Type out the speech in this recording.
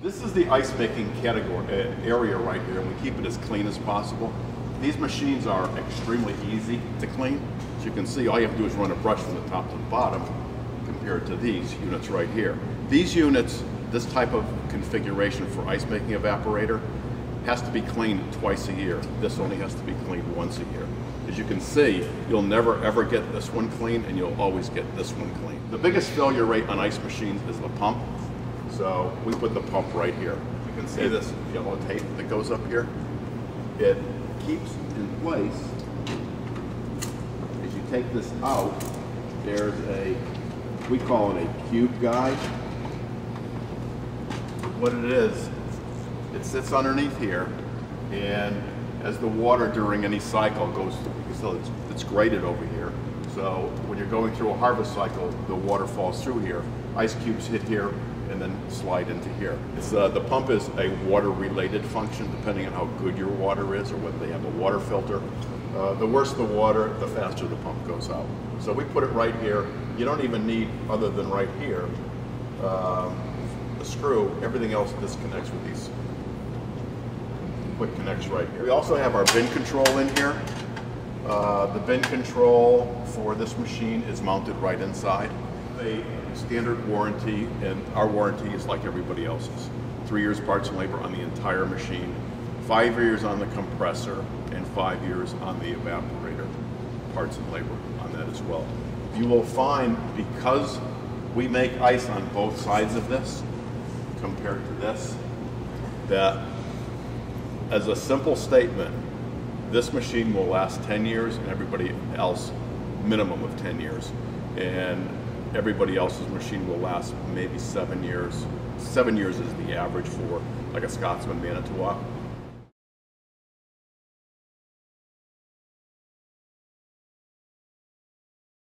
This is the ice making category area right here, and we keep it as clean as possible. These machines are extremely easy to clean. As you can see, all you have to do is run a brush from the top to the bottom compared to these units right here. These units, this type of configuration for ice making evaporator has to be cleaned twice a year. This only has to be cleaned once a year. As you can see, you'll never ever get this one clean, and you'll always get this one clean. The biggest failure rate on ice machines is the pump. So we put the pump right here. You can see this yellow tape that goes up here. It keeps in place. As you take this out, there's a, we call it a cube guide. What it is, it sits underneath here, and as the water during any cycle goes through, so it's graded over here. So when you're going through a harvest cycle, the water falls through here. Ice cubes hit here and then slide into here. It's, the pump is a water-related function, depending on how good your water is or whether they have a water filter. The worse the water, the faster the pump goes out. So we put it right here. You don't even need, other than right here, a screw. Everything else disconnects with these quick connects right here. We also have our bin control in here. The bin control for this machine is mounted right inside. A standard warranty, and our warranty is like everybody else's. 3 years parts and labor on the entire machine, 5 years on the compressor, and 5 years on the evaporator. Parts and labor on that as well. You will find, because we make ice on both sides of this compared to this, that as a simple statement, this machine will last 10 years and everybody else minimum of 10 years. And everybody else's machine will last maybe 7 years. 7 years is the average for like a Scotsman Manitowoc.